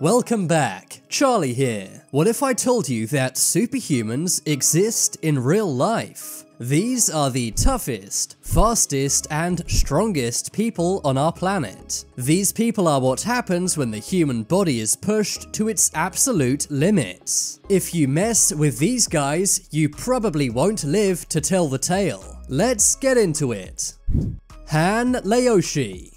Welcome back, Charlie here. What if I told you that superhumans exist in real life? These are the toughest, fastest, and strongest people on our planet. These people are what happens when the human body is pushed to its absolute limits. If you mess with these guys, you probably won't live to tell the tale. Let's get into it. Han Laoshi.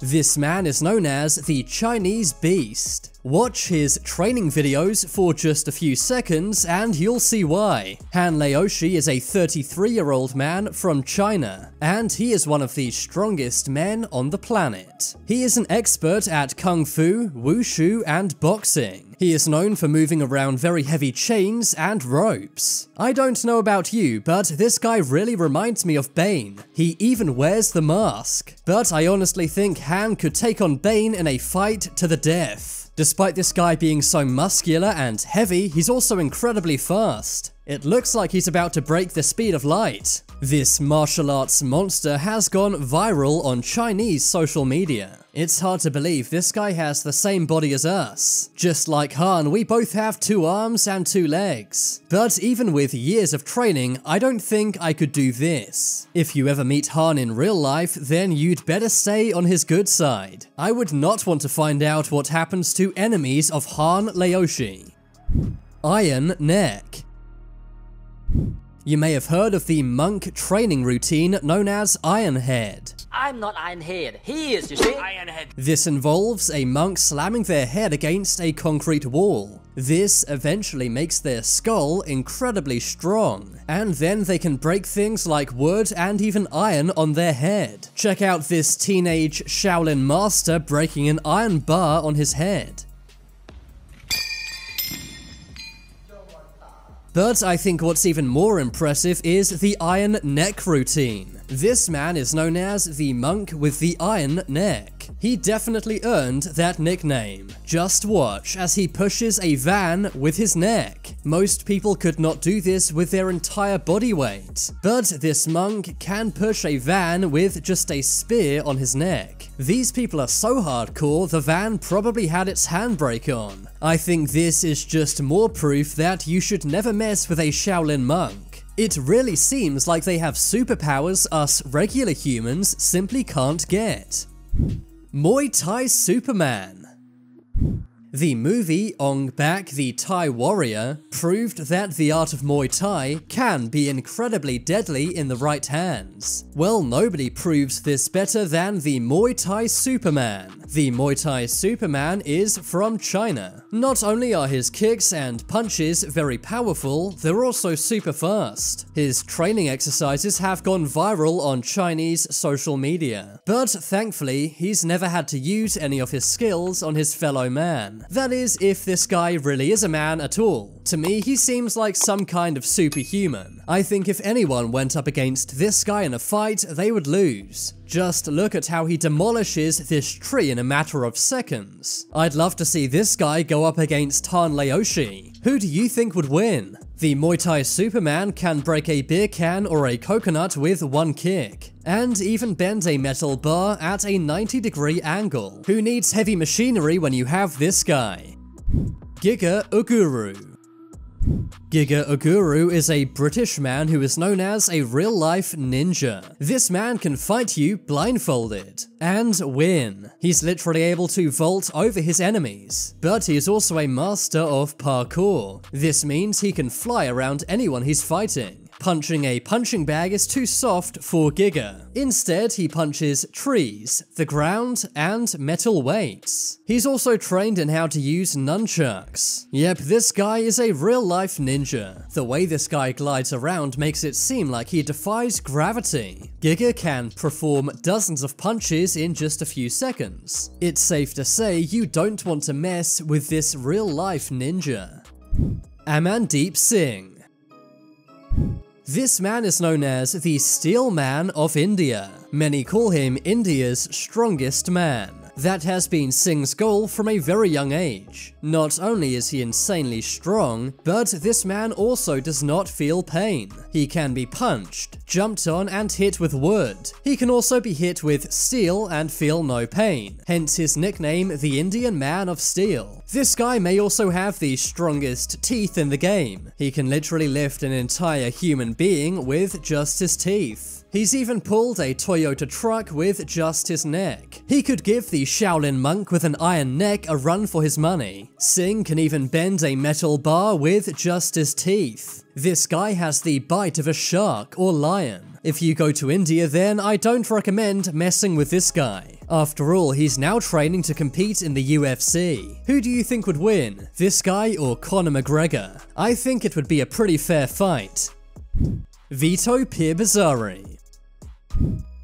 This man is known as the Chinese Beast. Watch his training videos for just a few seconds and you'll see why. Han Laoshi is a 33-year-old man from China, and he is one of the strongest men on the planet. He is an expert at kung fu, wushu, and boxing. He is known for moving around very heavy chains and ropes. I don't know about you, but this guy really reminds me of Bane. He even wears the mask. But I honestly think Han could take on Bane in a fight to the death. Despite this guy being so muscular and heavy, he's also incredibly fast. It looks like he's about to break the speed of light. This martial arts monster has gone viral on Chinese social media. It's hard to believe this guy has the same body as us. Just like Han, we both have two arms and two legs. But even with years of training, I don't think I could do this. If you ever meet Han in real life, then you'd better stay on his good side. I would not want to find out what happens to enemies of Han Laoshi. Iron Neck. You may have heard of the monk training routine known as Iron Head. I'm not Iron Head, he is, you see? Iron Head. This involves a monk slamming their head against a concrete wall. This eventually makes their skull incredibly strong, and then they can break things like wood and even iron on their head. Check out this teenage Shaolin master breaking an iron bar on his head. But I think what's even more impressive is the Iron Neck routine. This man is known as the monk with the iron neck. He definitely earned that nickname. Just watch as he pushes a van with his neck. Most people could not do this with their entire body weight, but this monk can push a van with just a spear on his neck. These people are so hardcore, the van probably had its handbrake on. I think this is just more proof that you should never mess with a Shaolin monk. It really seems like they have superpowers us regular humans simply can't get. Muay Thai Superman. The movie Ong Bak, the Thai Warrior, proved that the art of Muay Thai can be incredibly deadly in the right hands. Well, nobody proves this better than the Muay Thai Superman. The Muay Thai Superman is from China. Not only are his kicks and punches very powerful, they're also super fast. His training exercises have gone viral on Chinese social media. But thankfully, he's never had to use any of his skills on his fellow man. That is, if this guy really is a man at all. To me, he seems like some kind of superhuman. I think if anyone went up against this guy in a fight, they would lose. Just look at how he demolishes this tree in a matter of seconds. I'd love to see this guy go up against Han Laoshi. Who do you think would win? The Muay Thai Superman can break a beer can or a coconut with one kick, and even bend a metal bar at a 90-degree angle. Who needs heavy machinery when you have this guy? Giga Uguru. Giga Uguru is a British man who is known as a real-life ninja. This man can fight you blindfolded and win. He's literally able to vault over his enemies, but he is also a master of parkour. This means he can fly around anyone he's fighting. Punching a punching bag is too soft for Giga. Instead, he punches trees, the ground, and metal weights. He's also trained in how to use nunchucks. Yep, this guy is a real-life ninja. The way this guy glides around makes it seem like he defies gravity. Giga can perform dozens of punches in just a few seconds. It's safe to say you don't want to mess with this real-life ninja. Amandeep Singh. This man is known as the Steel Man of India. Many call him India's strongest man. That has been Singh's goal from a very young age. Not only is he insanely strong, but this man also does not feel pain. He can be punched, jumped on and hit with wood. He can also be hit with steel and feel no pain, hence his nickname, the Indian Man of Steel. This guy may also have the strongest teeth in the game. He can literally lift an entire human being with just his teeth. He's even pulled a Toyota truck with just his neck. He could give the Shaolin monk with an iron neck a run for his money. Singh can even bend a metal bar with just his teeth. This guy has the bite of a shark or lion. If you go to India then, I don't recommend messing with this guy. After all, he's now training to compete in the UFC. Who do you think would win, this guy or Conor McGregor? I think it would be a pretty fair fight. Vito Pierbizari.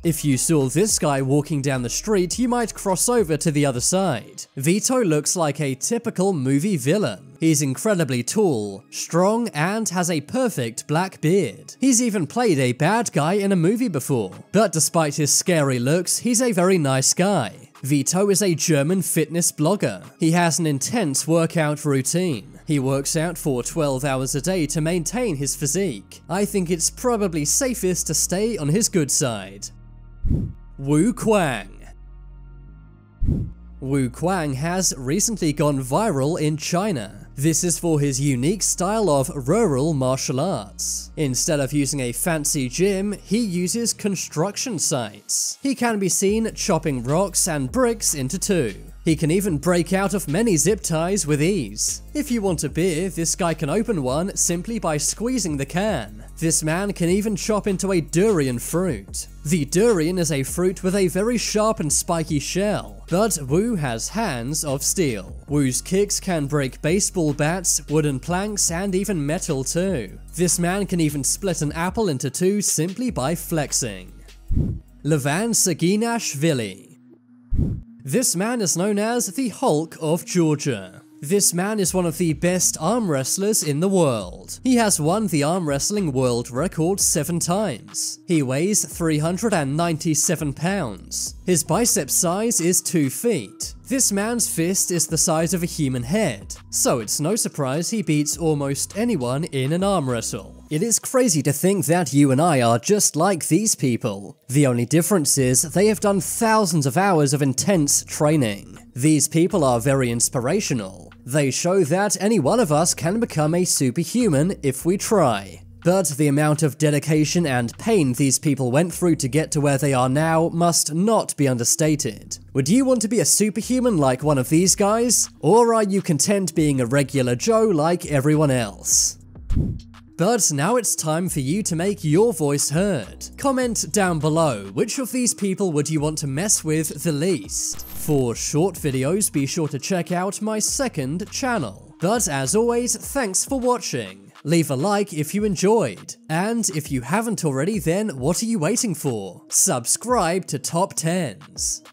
If you saw this guy walking down the street, you might cross over to the other side. Vito looks like a typical movie villain. He's incredibly tall, strong, and has a perfect black beard. He's even played a bad guy in a movie before, but despite his scary looks, he's a very nice guy. Vito is a German fitness blogger. He has an intense workout routine. He works out for 12 hours a day to maintain his physique. I think it's probably safest to stay on his good side. Wu Kuang. Wu Kuang has recently gone viral in China. This is for his unique style of rural martial arts. Instead of using a fancy gym, he uses construction sites. He can be seen chopping rocks and bricks into two. He can even break out of many zip ties with ease. If you want a beer, this guy can open one simply by squeezing the can. This man can even chop into a durian fruit. The durian is a fruit with a very sharp and spiky shell, but Wu has hands of steel. Wu's kicks can break baseball bats, wooden planks, and even metal too. This man can even split an apple into two simply by flexing. Levan Saginashvili. This man is known as the Hulk of Georgia. This man is one of the best arm wrestlers in the world. He has won the arm wrestling world record 7 times. He weighs 397 pounds. His bicep size is 2 feet. This man's fist is the size of a human head, so it's no surprise he beats almost anyone in an arm wrestle. It is crazy to think that you and I are just like these people. The only difference is they have done thousands of hours of intense training. These people are very inspirational. They show that any one of us can become a superhuman if we try. But the amount of dedication and pain these people went through to get to where they are now must not be understated. Would you want to be a superhuman like one of these guys? Or are you content being a regular Joe like everyone else? But now it's time for you to make your voice heard. Comment down below, which of these people would you want to mess with the least? For short videos, be sure to check out my second channel. But as always, thanks for watching. Leave a like if you enjoyed. And if you haven't already, then what are you waiting for? Subscribe to Top 10s.